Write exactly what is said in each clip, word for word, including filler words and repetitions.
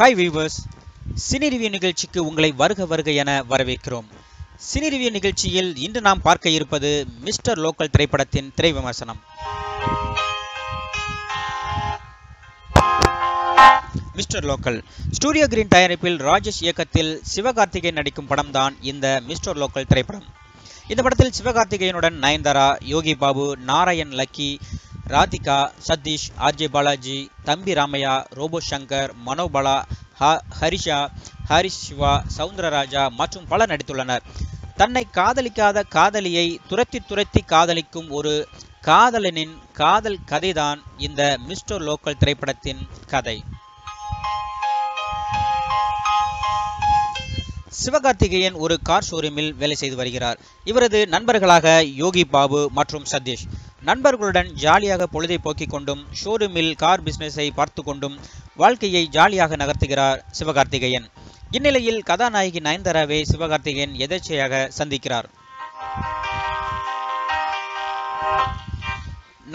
Hi viewers, cine review நிகழ்ச்சிக்கு உங்களை வருக வருக என வரவேற்கிறோம். சினி ரிவ்யூ நிகழ்ச்சியில் இன்று நாம் பார்க்க இருப்பது மிஸ்டர் லோக்கல் திரைப்படத்தின் திரை விமர்சனம். மிஸ்டர் லோக்கல் ஸ்டூடியோ கிரீன் தயாரிப்பில் ராஜேஷ் இயக்கத்தில் சிவகார்த்திகேயன் நடிக்கும் படம்தான் இந்த மிஸ்டர் லோக்கல் திரைப்படம். இந்த படத்தில் சிவகார்த்திகேயனுடன் Nayanthara, Yogi Babu, Narayan, lucky, Radhika, Sathish, RJ Balaji, Thambi Ramaiah, robot Shankar, Manobala, Harisha, Harish Siva, Soundararaja மற்றும் பலர் நடித்துள்ளனர். தன்னை காதலிக்காத காதலியை துரத்தி துரத்தி காதலிக்கும் ஒரு காதலனின் காதல் கதைதான் இந்த மிஸ்டர் லோக்கல் திரைப்படத்தின் கதை. சிவகார்த்திகேயன் ஒரு கார் ஷோரூமில் வேலை செய்து வருகிறார். இவரது நண்பர்களாக யோகி பாபு மற்றும் சதீஷ். நண்பர்களுடன் ஜாலியாக பொழுதை போக்கிக் கொண்டும் ஷோரூமில் கார் பிஸ்னஸை பார்த்து கொண்டும் வாழ்க்கையை ஜாலியாக நகர்த்துகிறார் சிவகார்த்திகேயன். இந்நிலையில் கதாநாயகி நயன்தாராவை சிவகார்த்திகேயன் எதேச்சையாக சந்திக்கிறார்.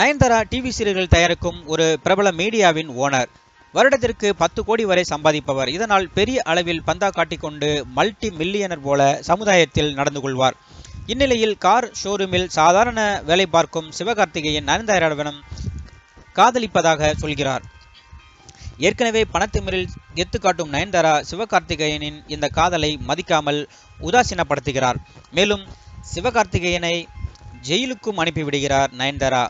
நயன்தாரா டிவி சீரியல்கள் தயாரிக்கும் ஒரு பிரபல மீடியாவின் ஓனர். வருடத்திற்கு பத்து கோடி வரை சம்பாதிப்பவர். இதனால் பெரிய அளவில் பந்தா காட்டிக்கொண்டு மல்டி மில்லியனர் போல சமுதாயத்தில் நடந்து கொள்வார். இந்நிலையில் கார் ஷோரூமில் சாதாரண வேலை பார்க்கும் சிவகார்த்திகேயன் நயன்தாராவிடம் காதலிப்பதாக சொல்கிறார். ஏற்கனவே பணத்திமிரில் கெத்து காட்டும் நயன்தாரா சிவகார்த்திகேயனின் இந்த காதலை மதிக்காமல் உதாசீனப்படுத்துகிறார். மேலும் சிவகார்த்திகேயனை ஜெயிலுக்கும் அனுப்பிவிடுகிறார் நயன்தாரா.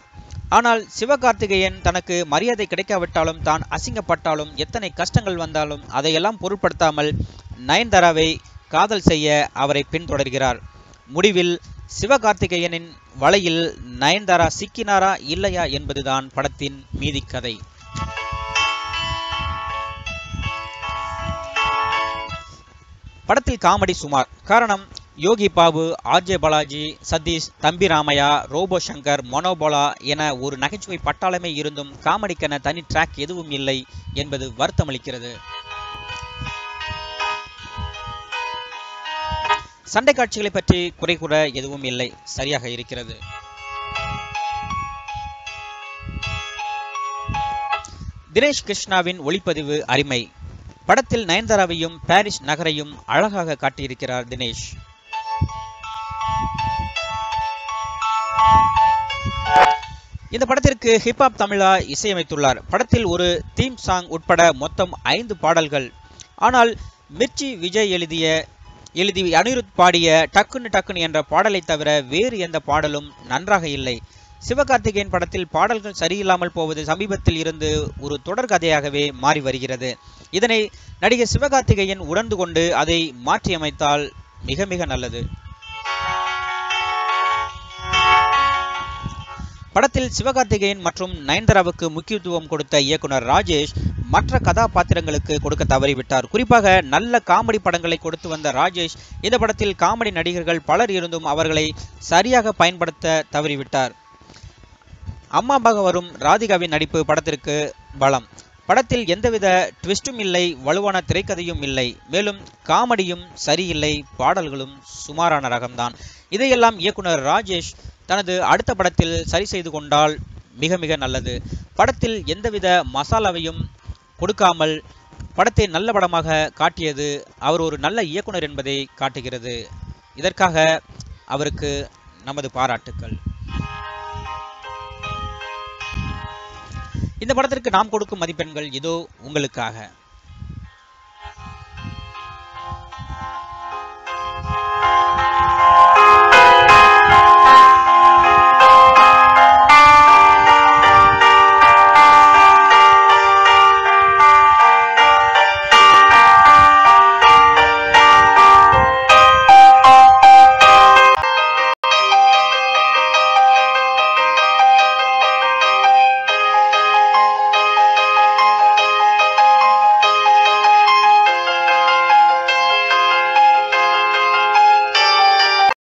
ஆனால் சிவகார்த்திகேயன் தனக்கு மரியாதை கிடைக்காவிட்டாலும், தான் அசிங்கப்பட்டாலும், எத்தனை கஷ்டங்கள் வந்தாலும் அதையெல்லாம் பொருட்படுத்தாமல் நயன்தாராவை காதல் செய்ய அவரை பின்தொடர்கிறார். முடிவில் சிவகார்த்திகேயனின் வலையில் நயன்தாரா சிக்கினாரா இல்லையா என்பதுதான் படத்தின் மீதி கதை. படத்தில் காமெடி சுமார். காரணம், யோகி பாபு, ஆர்ஜே பாலாஜி, சதீஷ், தம்பி ராமையா, ரோபோ சங்கர், மனோபாலா என ஒரு நகைச்சுவை பட்டாளமே இருந்தும் காமெடிக்கென தனி ட்ராக் எதுவும் இல்லை என்பது வருத்தமளிக்கிறது. சண்டை காட்சிகளை பற்றி குறை கூற எதுவும் இல்லை, சரியாக இருக்கிறது. தினேஷ் கிருஷ்ணாவின் ஒளிப்பதிவு அருமை. படத்தில் நயன்தாராவையும் பாரிஸ் நகரையும் அழகாக காட்டியிருக்கிறார் தினேஷ். இந்த படத்திற்கு ஹிப்ஹாப் தமிழா இசையமைத்துள்ளார். படத்தில் ஒரு தீம் சாங் உட்பட மொத்தம் ஐந்து பாடல்கள். ஆனால் மிர்ச்சி விஜய் எழுதிய எழுதி அனிருத் பாடிய டக்குன்னு டக்குன்னு என்ற பாடலை தவிர வேறு எந்த பாடலும் நன்றாக இல்லை. சிவகார்த்திகேயன் படத்தில் பாடல்கள் சரியில்லாமல் போவது சமீபத்தில் இருந்து ஒரு தொடர்கதையாகவே மாறி வருகிறது. இதனை நடிகர் சிவகார்த்திகேயன் உணர்ந்து கொண்டு அதை மாற்றியமைத்தால் மிக மிக நல்லது. படத்தில் சிவகார்த்திகேயன் மற்றும் நயன்தாராவுக்கு முக்கியத்துவம் கொடுத்த இயக்குனர் ராஜேஷ் மற்ற கதாபாத்திரங்களுக்கு கொடுக்க தவறிவிட்டார். குறிப்பாக நல்ல காமெடி படங்களை கொடுத்து வந்த ராஜேஷ் இந்த படத்தில் காமெடி நடிகர்கள் பலர் இருந்தும் அவர்களை சரியாக பயன்படுத்த தவறிவிட்டார். அம்மாவாக வரும் ராதிகாவின் நடிப்பு படத்திற்கு பலம். படத்தில் எந்தவித ட்விஸ்டும் இல்லை, வலுவான திரைக்கதையும் இல்லை. மேலும் காமெடியும் சரியில்லை, பாடல்களும் சுமாரான ரகம்தான். இதையெல்லாம் இயக்குனர் ராஜேஷ் தனது அடுத்த படத்தில் சரி செய்து கொண்டால் மிக மிக நல்லது. படத்தில் எந்தவித மசாலாவையும் கொடுக்காமல் படத்தை நல்ல படமாக காட்டியது அவர் ஒரு நல்ல இயக்குனர் என்பதை காட்டுகிறது. இதற்காக அவருக்கு நமது பாராட்டுக்கள். இந்த படத்திற்கு நாம் கொடுக்கும் மதிப்பெண்கள் இதோ உங்களுக்காக.